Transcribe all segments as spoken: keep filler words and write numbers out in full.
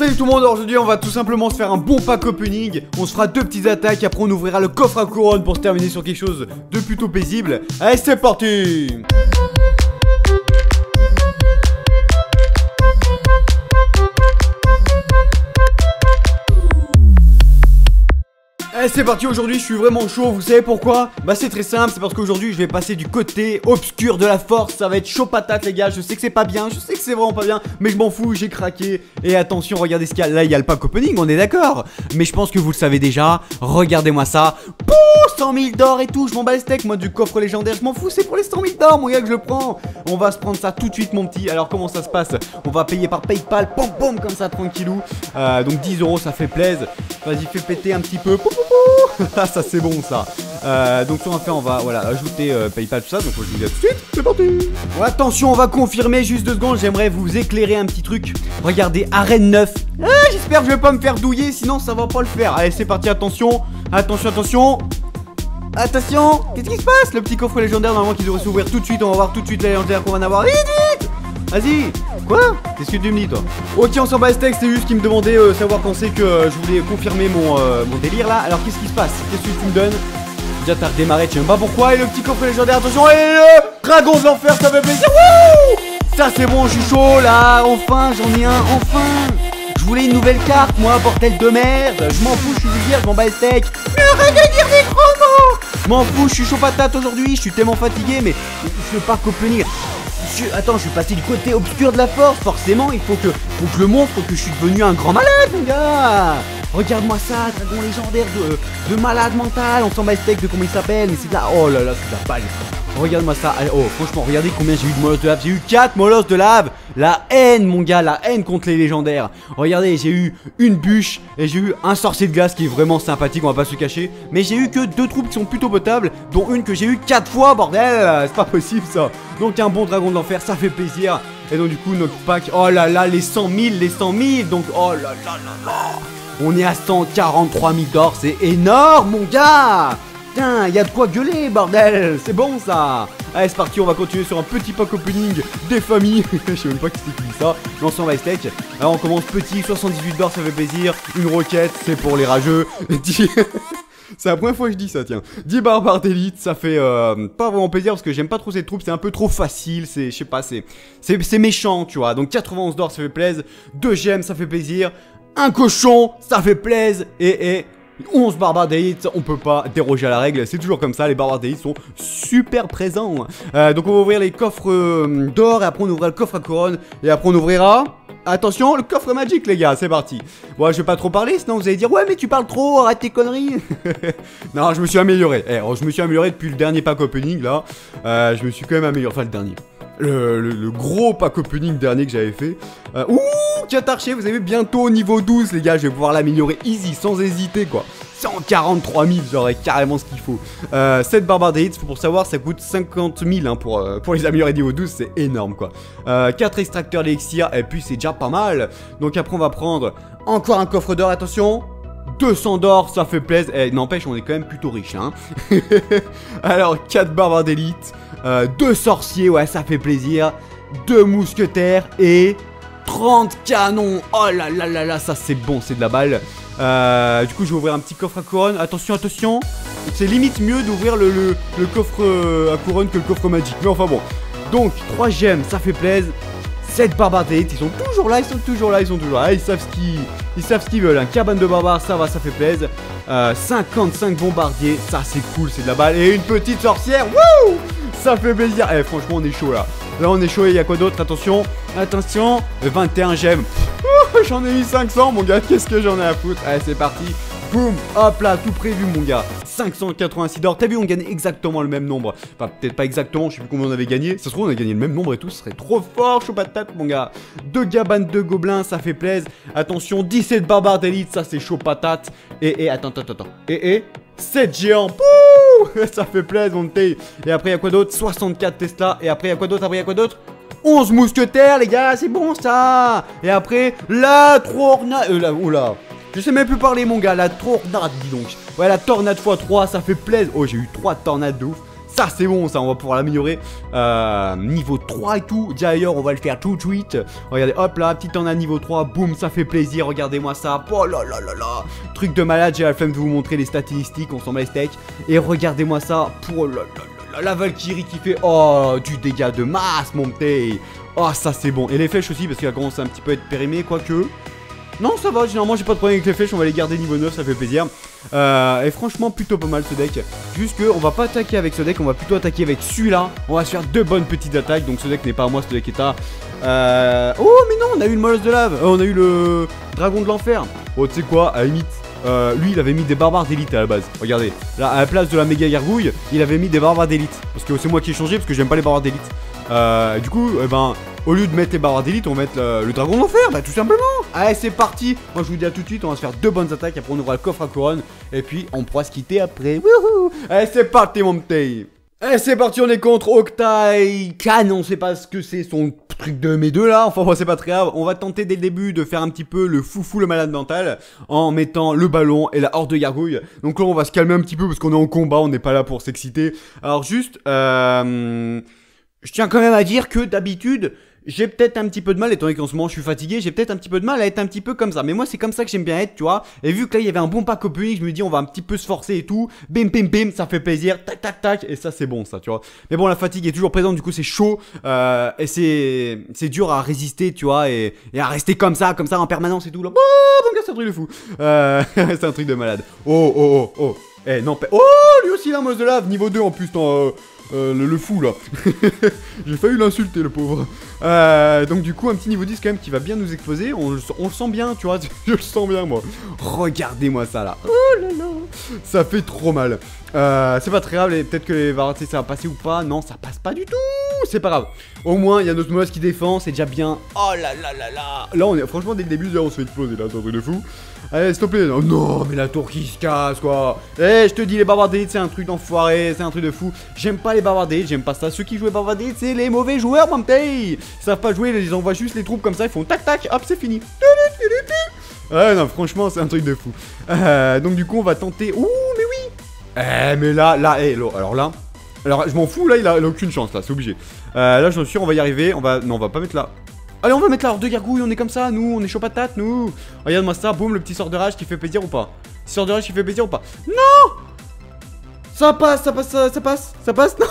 Salut tout le monde, alors aujourd'hui on va tout simplement se faire un bon pack opening. On se fera deux petites attaques, après on ouvrira le coffre à couronne pour se terminer sur quelque chose de plutôt paisible. Allez c'est parti. Allez c'est parti, aujourd'hui je suis vraiment chaud, vous savez pourquoi? Bah c'est très simple, c'est parce qu'aujourd'hui je vais passer du côté obscur de la force, ça va être chaud patate les gars, je sais que c'est pas bien, je sais que c'est vraiment pas bien, mais je m'en fous, j'ai craqué. Et attention, regardez ce qu'il y a, là il y a le pack opening, on est d'accord? Mais je pense que vous le savez déjà, regardez-moi ça, pouh, cent mille d'or et tout, je m'en bats les steaks, moi du coffre légendaire, je m'en fous, c'est pour les cent mille d'or mon gars que je le prends. On va se prendre ça tout de suite mon petit, alors comment ça se passe? On va payer par Paypal, pom pom comme ça, tranquillou, euh, donc dix euros ça fait plaisir, vas-y fais péter un petit peu, pou, pou, ah ça c'est bon ça. euh, Donc on va faire, on va voilà ajouter euh, Paypal tout ça. Donc je vous dis à tout de suite, c'est parti. Bon, attention on va confirmer juste deux secondes. J'aimerais vous éclairer un petit truc. Regardez arène neuf. Ah, j'espère que je vais pas me faire douiller, sinon ça va pas le faire. Allez c'est parti, attention, attention, attention, attention. Qu'est-ce qui se passe? Le petit coffre légendaire normalement qui devrait s'ouvrir tout de suite. On va voir tout de suite la légendaire qu'on va en avoir. Vite vite. Vas-y. Quoi? Qu'est-ce que tu me dis toi? Ok on s'en bat les steaks, c'est juste qu'il me demandait euh, savoir quand c'est que euh, je voulais confirmer mon, euh, mon délire là. Alors qu'est-ce qui se passe? Qu'est-ce que tu me donnes? Déjà t'as redémarré, tu sais même pas pourquoi. Et le petit coffre légendaire, attention, et le dragon de l'enfer, ça fait plaisir. Wouh, ça c'est bon, je suis chaud là. Enfin j'en ai un, enfin. Je voulais une nouvelle carte moi, bordel de merde. Je m'en fous, je suis vulgaire, je m'en bats les steaks. Mais arrête de dire des gros mots. M'en fous, je suis chaud patate aujourd'hui, je suis tellement fatigué. Mais je veux pas copier. Je... Attends, je suis passé du côté obscur de la force. Forcément, il faut que, faut que je le montre, faut que je suis devenu un grand malade, mon gars. Regarde-moi ça, dragon légendaire de, de malade mental. On s'en bat les steaks de comment il s'appelle, mais c'est de la... Oh là là, c'est de la balle. Regarde-moi ça. Oh, franchement, regardez combien j'ai eu de molosses de lave. J'ai eu quatre molosses de lave. La haine, mon gars, la haine contre les légendaires. Regardez, j'ai eu une bûche et j'ai eu un sorcier de glace qui est vraiment sympathique, on va pas se cacher. Mais j'ai eu que deux troupes qui sont plutôt potables, dont une que j'ai eu quatre fois, bordel. C'est pas possible ça. Donc un bon dragon de l'enfer, ça fait plaisir. Et donc du coup, notre pack, oh là là, les cent mille, les cent mille. Donc, oh là là là là. On est à cent quarante-trois mille d'or, c'est énorme, mon gars. Putain, y'a de quoi gueuler, bordel. C'est bon ça. Allez c'est parti, on va continuer sur un petit pack opening des familles. Je sais même pas qui c'est qui ça. L'ensemble ice tech. Alors on commence petit, soixante-dix-huit d'or, ça fait plaisir. Une roquette, c'est pour les rageux. C'est la première fois que je dis ça, tiens. dix barbares d'élite, ça fait euh, pas vraiment plaisir parce que j'aime pas trop cette troupe, c'est un peu trop facile, c'est, je sais pas, c'est c'est méchant, tu vois. Donc quatre-vingt-onze d'or, ça fait plaisir. deux gemmes, ça fait plaisir. Un cochon, ça fait plaisir. Et, et... onze barbares d'élite, on peut pas déroger à la règle, c'est toujours comme ça, les barbares d'élite sont super présents. euh, Donc on va ouvrir les coffres euh, d'or, et après on ouvrira le coffre à couronne, et après on ouvrira... Attention, le coffre magique les gars, c'est parti. Bon, je vais pas trop parler, sinon vous allez dire, ouais mais tu parles trop, arrête tes conneries. Non, je me suis amélioré, eh, je me suis amélioré depuis le dernier pack opening là. euh, Je me suis quand même amélioré, enfin le dernier. Le, le, le gros pack opening dernier que j'avais fait. euh, Ouh, Katarché, vous avez bientôt niveau douze les gars, je vais pouvoir l'améliorer easy, sans hésiter quoi. Cent quarante-trois mille, j'aurais carrément ce qu'il faut. euh, sept barbares d'élite, pour savoir ça coûte cinquante mille hein, pour, euh, pour les améliorer niveau douze, c'est énorme quoi. euh, quatre extracteurs d'élixir, et puis c'est déjà pas mal. Donc après on va prendre encore un coffre d'or, attention, deux cents d'or, ça fait plaisir. Eh, n'empêche on est quand même plutôt riche hein. Alors quatre barbares d'élite, Euh, deux sorciers, ouais ça fait plaisir, deux mousquetaires et trente canons. Oh là là là là, ça c'est bon, c'est de la balle. euh, Du coup je vais ouvrir un petit coffre à couronne. Attention, attention, c'est limite mieux d'ouvrir le, le, le coffre à couronne que le coffre magique, mais enfin bon. Donc trois gemmes, ça fait plaisir. Sept barbares d'élite, ils sont toujours là, ils sont toujours là, ils sont toujours là. Ils savent ce qu'ils, ils savent ce qu'ils veulent, hein. Cabane de barbares, ça va, ça fait plaisir. euh, cinquante-cinq bombardiers, ça c'est cool, c'est de la balle. Et une petite sorcière, wouh, ça fait plaisir. Eh franchement on est chaud là. Là on est chaud, et il y a quoi d'autre? Attention, attention, vingt-et-un gemmes. J'en ai eu cinq cents mon gars, qu'est-ce que j'en ai à foutre. Allez c'est parti, boum, hop là, tout prévu mon gars. Cinq cent quatre-vingt-six d'or, t'as vu on gagne exactement le même nombre. Enfin peut-être pas exactement, je sais plus combien on avait gagné. Ça se trouve on a gagné le même nombre et tout, ce serait trop fort, chaud patate mon gars. Deux gabanes de gobelins, ça fait plaisir. Attention, dix-sept barbares d'élite, ça c'est chaud patate. Et et attends, attends, attends, et et sept géants, pouh, ça fait plaisir mon thé. Et après il y a quoi d'autre? Soixante-quatre Tesla. Et après il y a quoi d'autre? Après il y a quoi d'autre? Onze mousquetaires les gars, c'est bon ça. Et après la tornade, euh, là, oula, je sais même plus parler mon gars, la tornade dis donc. Ouais la tornade fois trois, ça fait plaisir. Oh j'ai eu trois tornades de ouf, Ça c'est bon, ça on va pouvoir l'améliorer. euh, Niveau trois et tout. D'ailleurs on va le faire tout de suite. Regardez, hop là, petite en a niveau trois, boum, ça fait plaisir. Regardez-moi ça, oh là là là là. Truc de malade, j'ai la flemme de vous montrer les statistiques. On s'en met les steaks. Et regardez-moi ça, oh là là là. La Valkyrie qui fait, oh, du dégât de masse, mon petit. Oh ça c'est bon, et les flèches aussi, parce qu'elle commence un petit peu à être périmée, quoique. Non ça va, généralement j'ai pas de problème avec les flèches, on va les garder niveau neuf, ça fait plaisir. euh, Et franchement plutôt pas mal ce deck. Juste que on va pas attaquer avec ce deck, on va plutôt attaquer avec celui-là. On va se faire deux bonnes petites attaques, donc ce deck n'est pas à moi, ce deck est à... Euh... Oh mais non, on a eu le molosse de lave, euh, on a eu le dragon de l'enfer. Oh tu sais quoi, à la limite, euh, lui il avait mis des barbares d'élite à la base. Regardez, là à la place de la méga gargouille, il avait mis des barbares d'élite. Parce que c'est moi qui ai changé, parce que j'aime pas les barbares d'élite. Euh, du coup, eh ben, au lieu de mettre les barbares d'élite, on va mettre le, le dragon de l'enfer, bah tout simplement. Allez, c'est parti. Moi, je vous dis à tout de suite, on va se faire deux bonnes attaques, après on aura le coffre à couronne, et puis on pourra se quitter après. Wouhou! Allez, c'est parti, mon petit. Allez, c'est parti, on est contre Octaï Khan, on sait pas ce que c'est son truc de mes deux là, enfin c'est pas très grave, on va tenter dès le début de faire un petit peu le foufou, le malade mental, en mettant le ballon et la horde de gargouille. Donc là, on va se calmer un petit peu, parce qu'on est en combat, on n'est pas là pour s'exciter. Alors juste, euh... je tiens quand même à dire que d'habitude, j'ai peut-être un petit peu de mal, étant donné qu'en ce moment je suis fatigué, j'ai peut-être un petit peu de mal à être un petit peu comme ça. Mais moi c'est comme ça que j'aime bien être, tu vois. Et vu que là il y avait un bon pack opening, je me dis on va un petit peu se forcer et tout. Bim bim bim, ça fait plaisir, tac tac tac. Et ça c'est bon ça, tu vois. Mais bon, la fatigue est toujours présente, du coup c'est chaud. euh, Et c'est c'est dur à résister, tu vois, et, et à rester comme ça, comme ça en permanence et tout là. Oh mon gars, c'est un truc de fou. euh, C'est un truc de malade. Oh oh oh oh. Eh non. Oh lui aussi la molosse de lave, niveau deux en plus en... Euh... Euh, le, le fou là. J'ai failli l'insulter le pauvre. euh, Donc du coup un petit niveau dix quand même qui va bien nous exploser. On, on le sent bien, tu vois. Je le sens bien moi. Regardez-moi ça là. Oh là là, ça fait trop mal. euh, C'est pas très grave, peut-être que les varietés ça va passer ou pas. Non ça passe pas du tout. C'est pas grave. Au moins il y a notre molosse qui défend, c'est déjà bien. Oh là là là là. Là on est franchement dès le début là, on se fait exploser là, c'est un truc de fou. Allez s'il te plaît. Non, non mais la tour qui se casse quoi. Eh je te dis les barbares d'élite c'est un truc d'enfoiré, c'est un truc de fou. J'aime pas les barbares d'élite, j'aime pas ça. Ceux qui jouent les barbares d'élite c'est les mauvais joueurs, mon petit. Ils savent pas jouer, ils envoient juste les troupes comme ça, ils font tac tac, hop c'est fini. Ah non franchement c'est un truc de fou. euh, Donc du coup on va tenter. Ouh mais oui. Eh mais là, là, eh, alors là. Alors je m'en fous là, il a, il a aucune chance là, c'est obligé. euh, Là je suis sûr on va y arriver, on va... Non on va pas mettre là. Allez on va mettre la horde de gargouille, on est comme ça, nous, on est chaud patate, nous. Regarde-moi ça, boum, le petit sort de rage qui fait plaisir ou pas. Petit sort de rage qui fait plaisir ou pas. Non. Ça passe, ça passe, ça, ça passe, ça passe, non.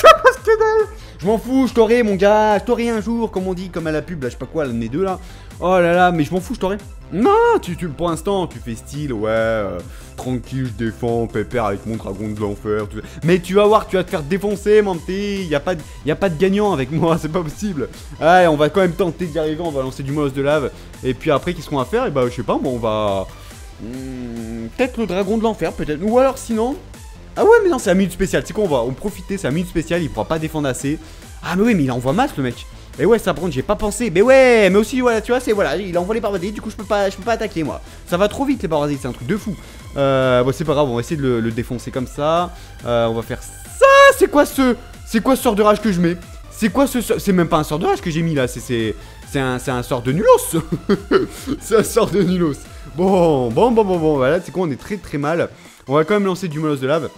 Ça passe que dalle. Je m'en fous, je t'aurai mon gars, je t'aurai un jour, comme on dit, comme à la pub, là, je sais pas quoi, l'année deux là. Oh là là, mais je m'en fous, je t'aurai. Non, tu, tu, pour l'instant, tu fais style, ouais, euh, tranquille, je défends, pépère avec mon dragon de l'enfer, tout ça. Mais tu vas voir, tu vas te faire défoncer, mon petit, y a pas de, y a pas de gagnant avec moi, c'est pas possible. Allez, on va quand même tenter d'y arriver, on va lancer du molosse de lave. Et puis après, qu'est-ce qu'on va faire? Et bah, je sais pas, bon, on va... Hmm, peut-être le dragon de l'enfer, peut-être. Ou alors, sinon... Ah ouais mais non c'est un minute spéciale, c'est quoi on va en profiter, c'est un minute spéciale, il pourra pas défendre assez. Ah mais oui mais il envoie masse le mec. Et ouais ça prend, j'ai pas pensé, mais ouais mais aussi voilà tu vois c'est voilà, il envoie les barbares d'élite, du coup je peux pas je peux pas attaquer moi. Ça va trop vite les barbares d'élite, c'est un truc de fou. Euh bon c'est pas grave, on va essayer de le, le défoncer comme ça. Euh on va faire ça, c'est quoi ce c'est quoi ce sort de rage que je mets? C'est quoi ce sort? C'est même pas un sort de rage que j'ai mis là, c'est c'est un, un sort de nulos. C'est un sort de nulos. Bon bon bon bon bon voilà, c'est quoi on est très très mal. On va quand même lancer du molosse de lave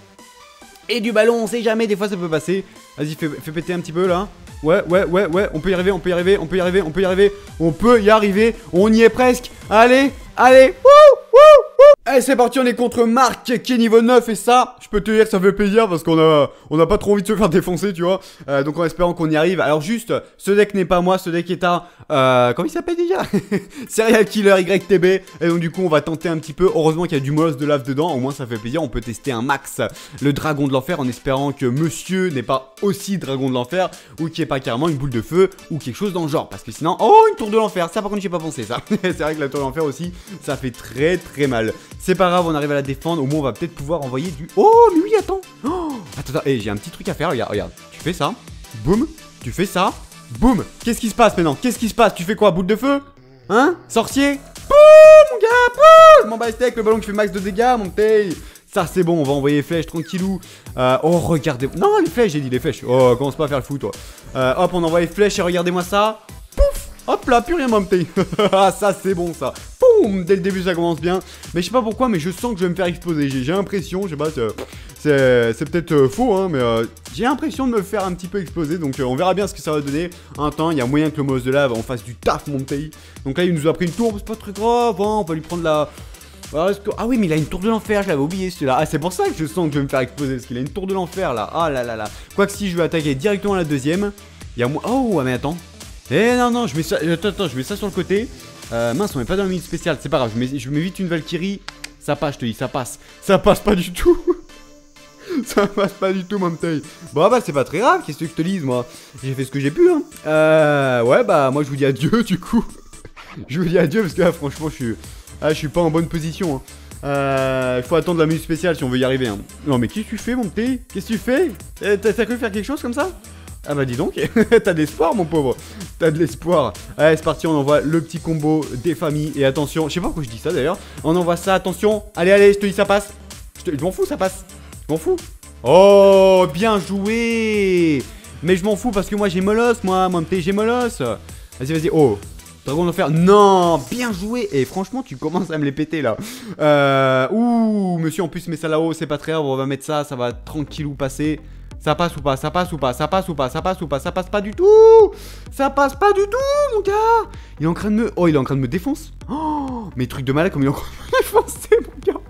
et du ballon, on sait jamais, des fois ça peut passer. Vas-y fais, fais péter un petit peu là. Ouais ouais ouais ouais, on peut y arriver, on peut y arriver, on peut y arriver, on peut y arriver, on peut y arriver, on y est presque. Allez, allez, wouh, wouh. Allez c'est parti, on est contre Marc qui est niveau neuf et ça, je peux te dire que ça fait plaisir parce qu'on a on a pas trop envie de se faire défoncer, tu vois. euh, Donc en espérant qu'on y arrive. Alors juste, ce deck n'est pas moi, ce deck est à... Euh, comment il s'appelle déjà? Serial Killer Y T B. Et donc du coup on va tenter un petit peu, heureusement qu'il y a du molosse de lave dedans, au moins ça fait plaisir, on peut tester un max. Le dragon de l'enfer en espérant que monsieur n'est pas aussi dragon de l'enfer, ou qu'il n'y ait pas carrément une boule de feu ou quelque chose dans le genre, parce que sinon... Oh une tour de l'enfer, ça par contre j'ai pas pensé ça. C'est vrai que la tour de l'enfer aussi, ça fait très très mal. C'est pas grave, on arrive à la défendre, au moins on va peut-être pouvoir envoyer du... Oh mais oui attends. Oh, attends, attends, hey, j'ai un petit truc à faire, regarde, regarde. Tu fais ça, boum, tu fais ça, boum. Qu'est-ce qui se passe maintenant? Qu'est-ce qui se passe? Tu fais quoi? Boule de feu? Hein? Sorcier? Boum mon gars, boum. M'en bats les steaks, le ballon qui fait max de dégâts, mon petit. Ça c'est bon, on va envoyer les flèches tranquillou. euh, Oh regardez... Non les flèches, j'ai dit les flèches. Oh commence pas à faire le fou toi. euh, Hop, on envoie les flèches et regardez-moi ça. Pouf. Hop là, plus rien mon petit. Ça c'est bon ça. Dès le début ça commence bien. Mais je sais pas pourquoi, mais je sens que je vais me faire exploser. J'ai l'impression, je sais pas, C'est peut-être euh, faux, hein, mais euh, j'ai l'impression de me faire un petit peu exploser. Donc euh, on verra bien ce que ça va donner. Un temps, il y a moyen que le monstre de lave on fasse du taf, mon pays. Donc là, il nous a pris une tourbe, c'est pas très grave, hein, on va lui prendre la... Ah, que... ah oui, mais il a une tour de l'enfer, je l'avais oublié celui-là. Ah, c'est pour ça que je sens que je vais me faire exploser, parce qu'il a une tour de l'enfer là. Ah là là là. Quoique si je vais attaquer directement la deuxième, il y a moins. Oh, mais attends. Eh non, non, je mets ça. Attends, attends, je mets ça sur le côté. Euh, mince, on met pas dans le minute spécial, c'est pas grave. Je mets... je mets vite une Valkyrie. Ça passe, je te dis, ça passe. Ça passe pas du tout. Ça passe pas du tout, mon petit. Bon, bah, c'est pas très grave, qu'est-ce que je te dise, moi. J'ai fait ce que j'ai pu, hein. Euh. Ouais, bah, moi, je vous dis adieu, du coup. Je vous dis adieu, parce que là, franchement, je suis. Ah, je suis pas en bonne position. Il hein. euh, faut attendre la minute spéciale si on veut y arriver. Hein. Non, mais qu'est-ce que tu fais, mon petit? Qu'est-ce que tu fais? euh, T'as cru faire quelque chose comme ça? Ah bah dis donc, t'as de l'espoir, mon pauvre. T'as de l'espoir. Allez, c'est parti, on envoie le petit combo des familles. Et attention, je sais pas pourquoi je dis ça d'ailleurs. On envoie ça, attention. Allez, allez, je te dis, ça passe. Je, te... je m'en fous, ça passe. Je m'en fous. Oh, bien joué. Mais je m'en fous parce que moi j'ai Molos, moi, mon petit, j'ai Molos. Vas-y, vas-y, oh. Dragon d'enfer, non, bien joué. Et franchement, tu commences à me les péter là. Euh, ouh, monsieur, en plus, mets ça là-haut, c'est pas très grave. On va mettre ça, ça va tranquillou passer. Ça passe ou pas, ça passe ou pas, ça passe ou pas, ça passe ou pas, ça passe pas du tout. Ça passe pas du tout, mon gars. Il est en train de me... Oh, il est en train de me défoncer. Oh, mes trucs de malade comme il est en train de me défoncer, mon gars.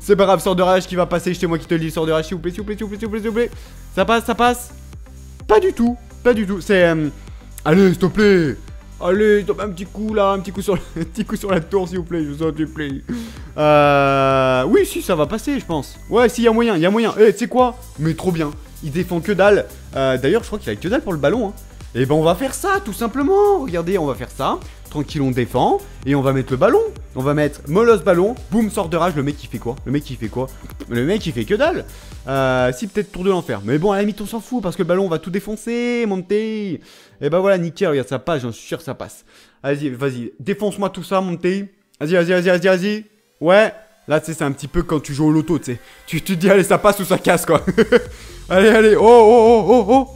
C'est pas grave, sort de rage qui va passer. C'est moi qui te le dis, sort de rage, s'il vous plaît, s'il vous plaît, s'il vous plaît, s'il vous plaît, s'il vous plaît. Ça passe, ça passe. Pas du tout, pas du tout. C'est... Euh... Allez, s'il te plaît. Allez, un petit coup là, un petit coup sur, un petit coup sur la tour, s'il vous plaît, je vous en supplie. Euh... Oui, si, ça va passer, je pense. Ouais, si, il y a moyen, il y a moyen. Eh, tu sais quoi? Mais trop bien. Il défend que dalle. Euh, D'ailleurs, je crois qu'il a que dalle pour le ballon. Hein. Et ben, on va faire ça, tout simplement. Regardez, on va faire ça. Tranquille, on défend. Et on va mettre le ballon. On va mettre Molos ballon. Boum, sort de rage. Le mec, il fait quoi? Le mec, il fait quoi? Le mec, il fait que dalle. Euh, si, peut-être tour de l'enfer. Mais bon, à la limite, on s'en fout parce que le ballon, on va tout défoncer, mon petit. Et bah voilà, nickel, regarde, ça passe, j'en suis sûr que ça passe. Vas-y, vas-y, défonce-moi tout ça, mon petit. Vas-y, vas-y, vas-y, vas-y, vas-y. Ouais, là, tu sais, c'est un petit peu quand tu joues au loto, tu sais. Tu te dis, allez, ça passe ou ça casse, quoi. Allez, allez, oh, oh, oh, oh, oh.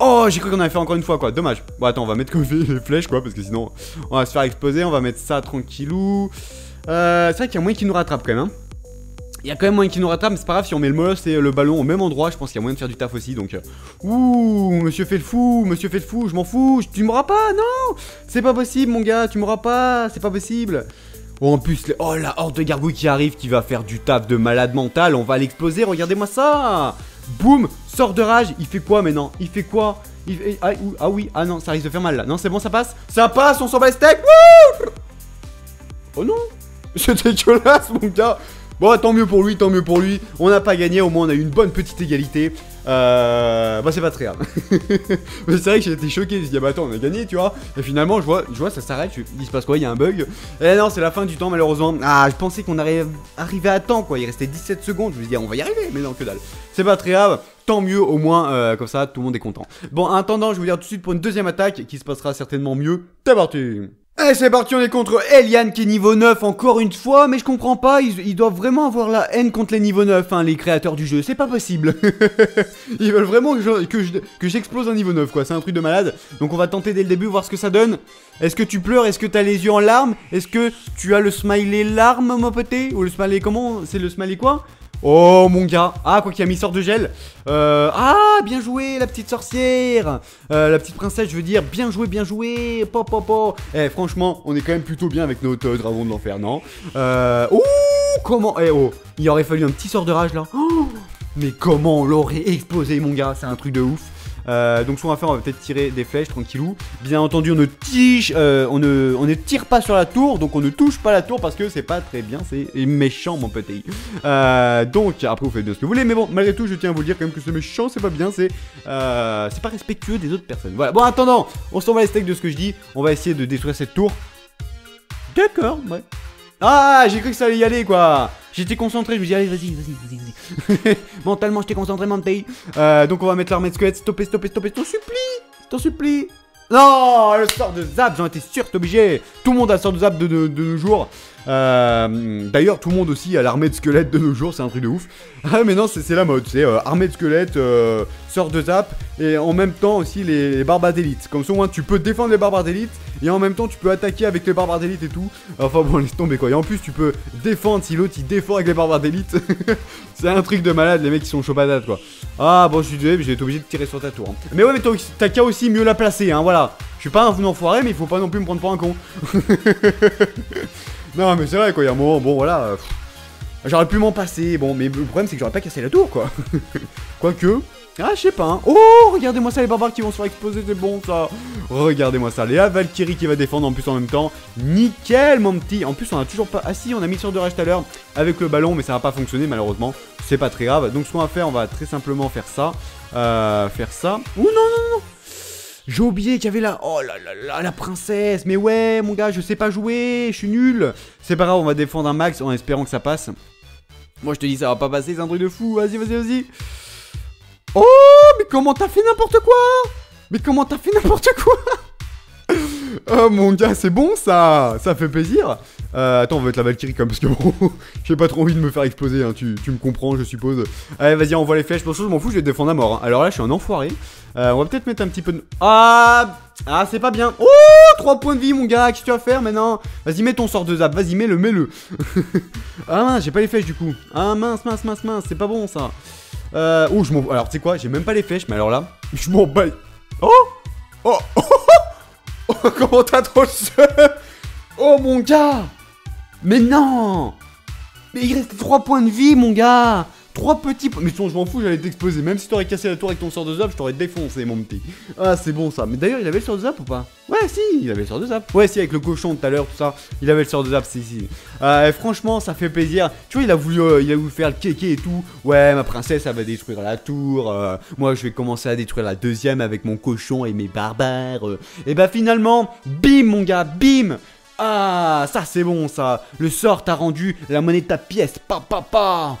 Oh, j'ai cru qu'on avait fait encore une fois, quoi, dommage. Bon, attends, on va mettre comme les flèches, quoi, parce que sinon, on va se faire exploser, on va mettre ça tranquillou. Euh, c'est vrai qu'il y a moyen qu'il nous rattrape, quand même, hein. Il y a quand même moyen qu'il nous rattrape, mais c'est pas grave, si on met le Molos et le ballon au même endroit, je pense qu'il y a moyen de faire du taf aussi, donc... Ouh, monsieur fait le fou, monsieur fait le fou, je m'en fous, tu m'auras pas, non. C'est pas possible, mon gars, tu m'auras pas, c'est pas possible. Oh, en plus, les... oh, la horde de gargouilles qui arrive, qui va faire du taf de malade mental, on va l'exploser, regardez-moi ça. Boum, sort de rage, il fait quoi maintenant? Il fait quoi? Il fait... Ah, ou... ah oui, ah non, ça risque de faire mal, là. Non, c'est bon, ça passe. Ça passe, on s'en bat les steaks. Wouh. Oh non, c'est dégueulasse, mon gars. Bon, tant mieux pour lui, tant mieux pour lui. On n'a pas gagné, au moins on a eu une bonne petite égalité. Euh... Bah c'est pas très grave. C'est vrai que j'ai été choqué, je me suis dit, bah attends, on a gagné, tu vois. Et finalement, je vois, je vois ça s'arrête, je... il se passe quoi, il y a un bug. Et non, c'est la fin du temps, malheureusement. Ah, je pensais qu'on arrivait arrivé à temps, quoi. Il restait dix-sept secondes, je me suis dit, ah, on va y arriver, mais non, que dalle. C'est pas très grave. Tant mieux, au moins, euh, comme ça, tout le monde est content. Bon, en attendant, je vais vous dire tout de suite pour une deuxième attaque qui se passera certainement mieux. T'es parti. Allez, c'est parti, on est contre Eliane qui est niveau neuf encore une fois, mais je comprends pas, ils, ils doivent vraiment avoir la haine contre les niveau neuf, hein, les créateurs du jeu, c'est pas possible. Ils veulent vraiment que je, que je, que j'explose un niveau neuf, quoi, c'est un truc de malade. Donc on va tenter dès le début, voir ce que ça donne. Est-ce que tu pleures, est-ce que t'as les yeux en larmes, est-ce que tu as le smiley larme, mon poté? Ou le smiley comment? C'est le smiley quoi? Oh mon gars, ah quoi qu'il a mis sort de gel. euh, Ah bien joué la petite sorcière, euh, la petite princesse je veux dire. Bien joué, bien joué, pop pop pop. Eh franchement on est quand même plutôt bien avec notre euh, dragon de l'enfer, non? euh, Ouh comment, eh oh, il aurait fallu un petit sort de rage là, oh. Mais comment on l'aurait explosé mon gars, c'est un truc de ouf. Euh, donc ce qu'on va faire, on va peut-être tirer des flèches tranquillou. Bien entendu, on ne tige, euh, on ne, on ne tire pas sur la tour, donc on ne touche pas la tour parce que c'est pas très bien, c'est méchant mon petit. Euh, donc après vous faites bien ce que vous voulez, mais bon malgré tout, je tiens à vous le dire quand même que c'est méchant, c'est pas bien, c'est, euh, c'est pas respectueux des autres personnes. Voilà. Bon, en attendant, on s'en va les steaks de ce que je dis. On va essayer de détruire cette tour. D'accord, ouais. Ah, j'ai cru que ça allait y aller quoi. J'étais concentré, je me dis allez vas-y, vas-y, vas-y, vas-y. Mentalement j'étais concentré, mon pays. Euh, donc on va mettre l'armée de squelette, stopper, stopper, stopper, je t'en supplie, je t'en supplie. Non, le sort de zap, j'en étais sûr, t'es obligé. Tout le monde a le sort de zap de nos jours. Euh, D'ailleurs, tout le monde aussi a l'armée de squelettes de nos jours, c'est un truc de ouf. Ah, mais non, c'est la mode, c'est euh, armée de squelettes, euh, sœur de zap, et en même temps aussi les, les barbares d'élite. Comme ça, au moins, tu peux défendre les barbares d'élite, et en même temps, tu peux attaquer avec les barbares d'élite et tout. Enfin bon, laisse tomber quoi. Et en plus, tu peux défendre si l'autre il défend avec les barbares d'élite. C'est un truc de malade, les mecs qui sont chauds patates quoi. Ah bon, je suis désolé, mais j'ai été obligé de tirer sur ta tour. Hein. Mais ouais, mais t'as qu'à aussi mieux la placer, hein, voilà. Je suis pas un vous enfoiré, mais il faut pas non plus me prendre pour un con. Non, mais c'est vrai quoi, il y a un moment, bon voilà. Euh, j'aurais pu m'en passer, bon, mais le problème c'est que j'aurais pas cassé la tour quoi. Quoique. Ah, je sais pas, hein. Oh, regardez-moi ça, les barbares qui vont se faire exploser, c'est bon ça. Regardez-moi ça, Léa Valkyrie qui va défendre en plus en même temps. Nickel, mon petit. En plus, on a toujours pas. Ah si, on a mis sur de rage tout à l'heure avec le ballon, mais ça n'a pas fonctionné malheureusement. C'est pas très grave. Donc, ce qu'on va faire, on va très simplement faire ça. Euh, faire ça. Ouh, non, non, non. J'ai oublié qu'il y avait la... Oh là là là, la princesse. Mais ouais, mon gars, je sais pas jouer. Je suis nul. C'est pas grave, on va défendre un max en espérant que ça passe. Moi, je te dis, ça va pas passer, c'est un truc de fou. Vas-y, vas-y, vas-y. Oh, mais comment t'as fait n'importe quoi. Mais comment t'as fait n'importe quoi. Oh mon gars, c'est bon ça. Ça fait plaisir. euh, Attends, on va mettre la Valkyrie comme parce que bon, j'ai pas trop envie de me faire exploser, hein. tu, tu me comprends, je suppose. Allez, vas-y, envoie les flèches. Pour ça, je m'en fous, je vais te défendre à mort, hein. Alors là, je suis un enfoiré. euh, On va peut-être mettre un petit peu de... Ah, ah c'est pas bien. Oh, trois points de vie, mon gars. Qu'est-ce que tu vas faire maintenant? Vas-y, mets ton sort de zap. Vas-y, mets-le, mets-le. Ah mince, j'ai pas les flèches du coup. Ah mince, mince, mince, mince. C'est pas bon ça. Euh, oh, je m'en... Alors, tu sais quoi, j'ai même pas les flèches, mais alors là, je m'en bats. Oh, oh, oh, oh, oh, comment t'as trop le seum. Oh, mon gars. Mais non. Mais il reste trois points de vie, mon gars. Trois petits points. Mais sinon, je m'en fous, j'allais t'exploser. Même si t'aurais cassé la tour avec ton sort de zap, je t'aurais défoncé, mon petit. Ah, c'est bon, ça. Mais d'ailleurs, il avait le sort de zap ou pas? Ouais, si, il avait le sort de zap. Ouais, si, avec le cochon tout à l'heure, tout ça. Il avait le sort de zap, si, si. Euh, franchement, ça fait plaisir. Tu vois, il a voulu, euh, il a voulu faire le kéké et tout. Ouais, ma princesse, elle va détruire la tour. Euh, moi, je vais commencer à détruire la deuxième avec mon cochon et mes barbares. Euh. Et bah, finalement, bim, mon gars, bim. Ah, ça c'est bon ça. Le sort t'a rendu la monnaie de ta pièce. Pa pa pa.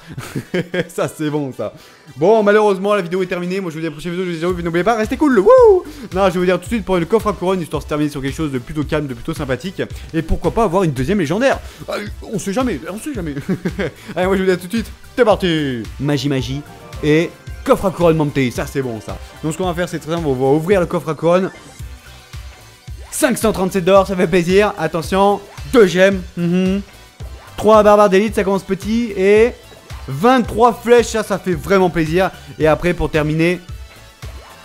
Ça c'est bon ça. Bon, malheureusement la vidéo est terminée. Moi je vous dis à la prochaine vidéo, je vous dis n'oubliez pas, restez cool. Wouh. Non, je vais vous dire tout de suite pour le coffre à couronne, histoire de se terminer sur quelque chose de plutôt calme, de plutôt sympathique. Et pourquoi pas avoir une deuxième légendaire. ah, On sait jamais, on sait jamais. Allez, moi je vous dis à tout de suite, c'est parti. Magie magie et coffre à couronne monté, ça c'est bon ça. Donc ce qu'on va faire c'est très simple, on va ouvrir le coffre à couronne. Cinq cent trente-sept d'or, ça fait plaisir. Attention, deux gemmes. Mm-hmm. trois barbares d'élite, ça commence petit. Et vingt-trois flèches, ça, ça fait vraiment plaisir. Et après, pour terminer,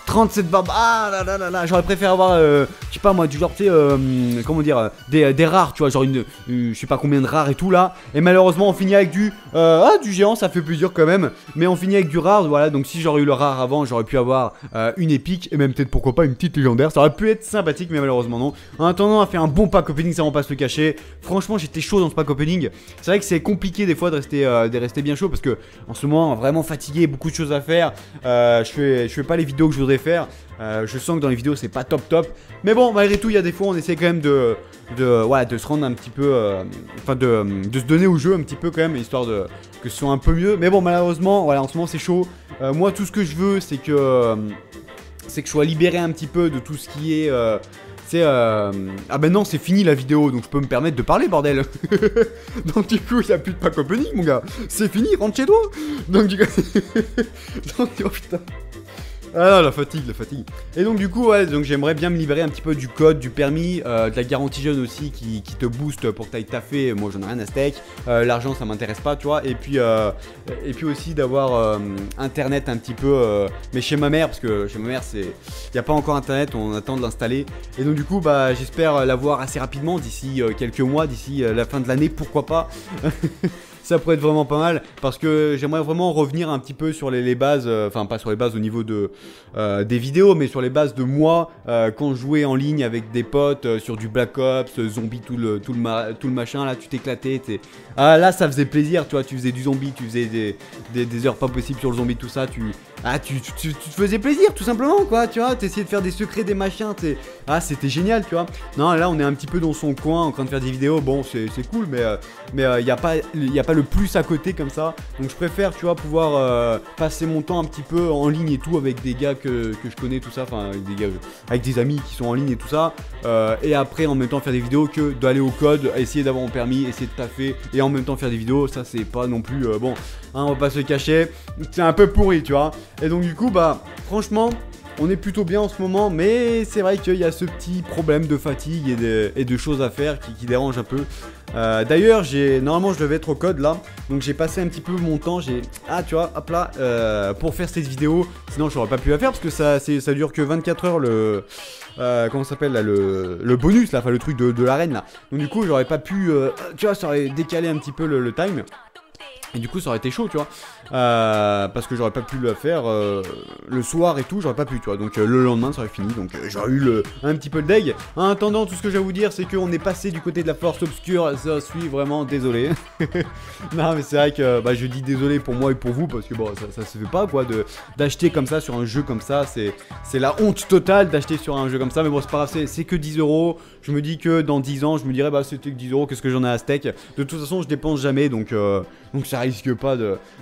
trente-sept barbares. Ah là là là là, j'aurais préféré avoir, euh, je sais pas moi, du genre, tu sais, euh, comment dire, euh, des, des rares, tu vois, genre une, euh, je sais pas combien de rares et tout là. Et malheureusement, on finit avec du, euh, ah, du géant, ça fait plus dur quand même. Mais on finit avec du rare, voilà. Donc si j'aurais eu le rare avant, j'aurais pu avoir euh, une épique et même peut-être pourquoi pas une petite légendaire. Ça aurait pu être sympathique, mais malheureusement non. En attendant, on a fait un bon pack opening, ça on passe le cachet. Franchement, j'étais chaud dans ce pack opening. C'est vrai que c'est compliqué des fois de rester, euh, de rester bien chaud parce que en ce moment, vraiment fatigué, beaucoup de choses à faire. Euh, je fais, je fais pas les vidéos que je voudrais faire. Euh, je sens que dans les vidéos c'est pas top top, mais bon malgré tout il y a des fois on essaie quand même de de, ouais, de se rendre un petit peu, euh, enfin de, de se donner au jeu un petit peu quand même, histoire de que ce soit un peu mieux. Mais bon malheureusement voilà, en ce moment c'est chaud. Euh, moi tout ce que je veux c'est que euh, c'est que je sois libéré un petit peu de tout ce qui est euh, Euh... Ah ben non, c'est fini la vidéo, donc je peux me permettre de parler, bordel. Donc du coup, il n'y a plus de pack opening, mon gars. C'est fini, rentre chez toi. Donc du coup... donc, oh, putain. Ah la fatigue, la fatigue. Et donc du coup, ouais, donc j'aimerais bien me libérer un petit peu du code, du permis, euh, de la garantie jeune aussi qui, qui te booste pour que t'ailles taffer. Moi j'en ai rien à steak, euh, l'argent ça m'intéresse pas, tu vois. Et puis, euh, et puis aussi d'avoir euh, internet un petit peu, euh, mais chez ma mère, parce que chez ma mère c'est, y a pas encore internet, on attend de l'installer. Et donc du coup, bah j'espère l'avoir assez rapidement d'ici euh, quelques mois, d'ici euh, la fin de l'année, pourquoi pas. Ça pourrait être vraiment pas mal parce que j'aimerais vraiment revenir un petit peu sur les, les bases, enfin euh, pas sur les bases au niveau de euh, des vidéos, mais sur les bases de moi euh, quand je jouais en ligne avec des potes euh, sur du Black Ops, euh, zombie tout le tout le tout le machin là, tu t'éclatais, ah là ça faisait plaisir, tu vois, tu faisais du zombie, tu faisais des, des, des heures pas possibles sur le zombie, tout ça, tu ah tu, tu, tu, tu te faisais plaisir tout simplement quoi, tu vois, t'essayais de faire des secrets, des machins, t'es ah c'était génial, tu vois. Non là on est un petit peu dans son coin en train de faire des vidéos, bon c'est cool, mais euh, mais il euh, y a pas il y a pas pas le plus à côté comme ça. Donc je préfère, tu vois, pouvoir euh, passer mon temps un petit peu en ligne et tout avec des gars que, que je connais, tout ça, enfin avec des gars, avec des amis qui sont en ligne et tout ça, euh, et après en même temps faire des vidéos, que d'aller au code, essayer d'avoir mon permis, essayer de taffer et en même temps faire des vidéos. Ça c'est pas non plus euh, bon, hein, on va pas se cacher, c'est un peu pourri, tu vois. Et donc du coup, bah franchement, on est plutôt bien en ce moment, mais c'est vrai qu'il y a ce petit problème de fatigue et de, et de choses à faire qui, qui dérange un peu. Euh, D'ailleurs, j'ai normalement je devais être au code là, donc j'ai passé un petit peu mon temps. J'ai ah tu vois, hop là, euh, pour faire cette vidéo. Sinon, je n'aurais pas pu la faire parce que ça, ça dure que vingt-quatre heures le euh, comment s'appelle là, le, le bonus là, enfin le truc de, de l'arène là. Donc du coup, j'aurais pas pu, euh, tu vois, ça aurait décalé un petit peu le, le time. Et du coup ça aurait été chaud, tu vois, euh, parce que j'aurais pas pu le faire euh, le soir et tout, j'aurais pas pu, tu vois. Donc euh, le lendemain ça aurait fini, donc euh, j'aurais eu le, un petit peu de deg. En attendant, tout ce que j'ai à vous dire c'est qu'on est passé du côté de la force obscure, ça suis vraiment désolé. Non mais c'est vrai que bah, je dis désolé pour moi et pour vous, parce que bon, ça, ça se fait pas quoi d'acheter comme ça sur un jeu comme ça. C'est la honte totale d'acheter sur un jeu comme ça, mais bon c'est pas grave, c'est que dix euros. Je me dis que dans dix ans je me dirais bah c'était que dix euros, qu'est-ce que j'en ai à steak. De toute façon je dépense jamais, donc euh, donc ça risque pas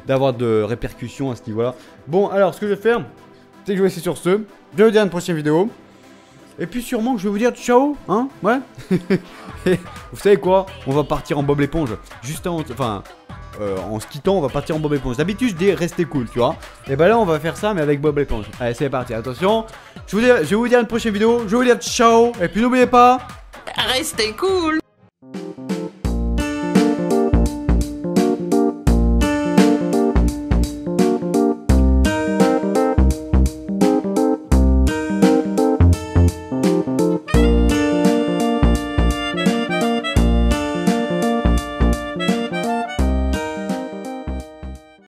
d'avoir de, de répercussions à ce niveau-là. Bon, alors ce que je vais faire, c'est que je vais essayer sur ce. Je vous dis à une prochaine vidéo. Et puis sûrement que je vais vous dire ciao, hein, ouais. Et vous savez quoi, on va partir en Bob l'éponge. Juste avant, enfin, euh, en se quittant, on va partir en Bob l'éponge. D'habitude, je dis restez cool, tu vois. Et bah ben là, on va faire ça, mais avec Bob l'éponge. Allez, c'est parti, attention. Je, vous dis, je vais vous dire à une prochaine vidéo. Je vais vous dire ciao. Et puis n'oubliez pas, restez cool.